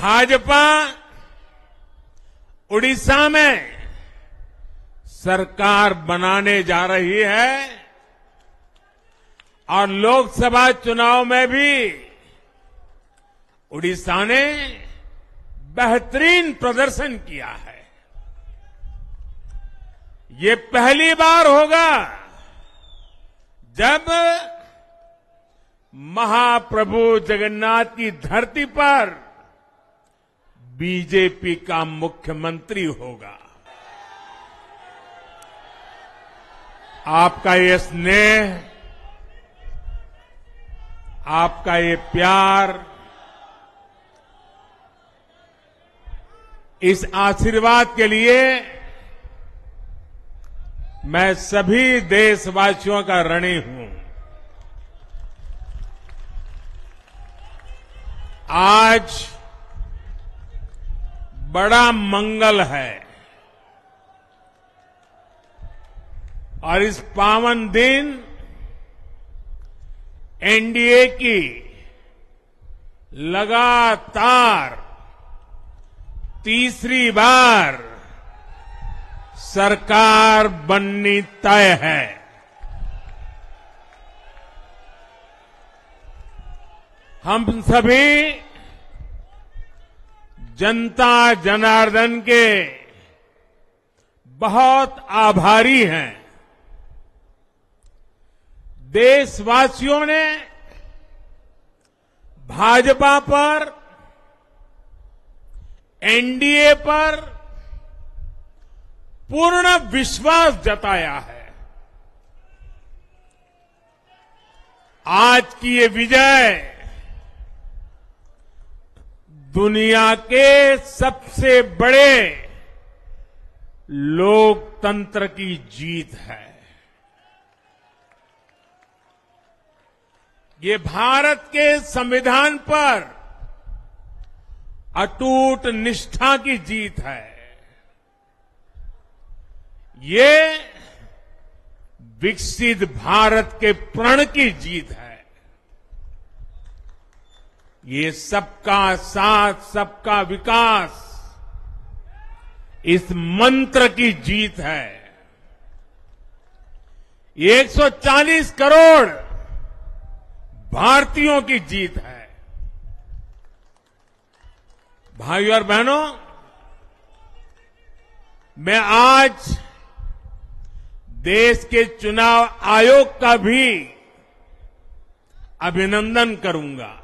भाजपा उड़ीसा में सरकार बनाने जा रही है और लोकसभा चुनाव में भी उड़ीसा ने बेहतरीन प्रदर्शन किया है। ये पहली बार होगा जब महाप्रभु जगन्नाथ की धरती पर बीजेपी का मुख्यमंत्री होगा। आपका ये स्नेह, आपका ये प्यार, इस आशीर्वाद के लिए मैं सभी देशवासियों का ऋणी हूं। आज बड़ा मंगल है और इस पावन दिन एनडीए की लगातार तीसरी बार सरकार बननी तय है। हम सभी जनता जनार्दन के बहुत आभारी हैं। देशवासियों ने भाजपा पर, एनडीए पर पूर्ण विश्वास जताया है। आज की ये विजय दुनिया के सबसे बड़े लोकतंत्र की जीत है। ये भारत के संविधान पर अटूट निष्ठा की जीत है। ये विकसित भारत के प्रण की जीत है। ये सबका साथ सबका विकास इस मंत्र की जीत है। ये 140 करोड़ भारतीयों की जीत है। भाइयों और बहनों, मैं आज देश के चुनाव आयोग का भी अभिनंदन करूंगा।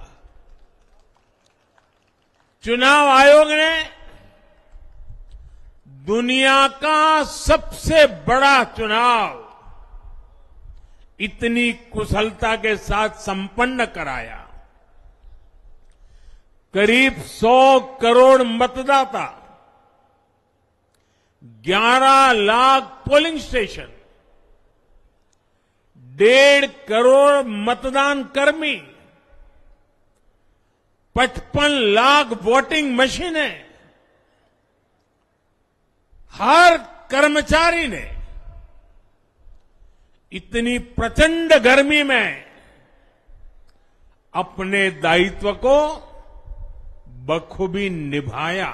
चुनाव आयोग ने दुनिया का सबसे बड़ा चुनाव इतनी कुशलता के साथ संपन्न कराया। करीब 100 करोड़ मतदाता, 11 लाख पोलिंग स्टेशन, 1.5 करोड़ मतदान कर्मी, 55 लाख वोटिंग मशीनें, हर कर्मचारी ने इतनी प्रचंड गर्मी में अपने दायित्व को बखूबी निभाया।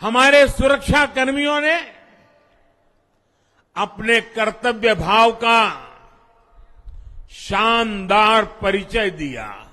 हमारे सुरक्षा कर्मियों ने अपने कर्तव्य भाव का शानदार परिचय दिया।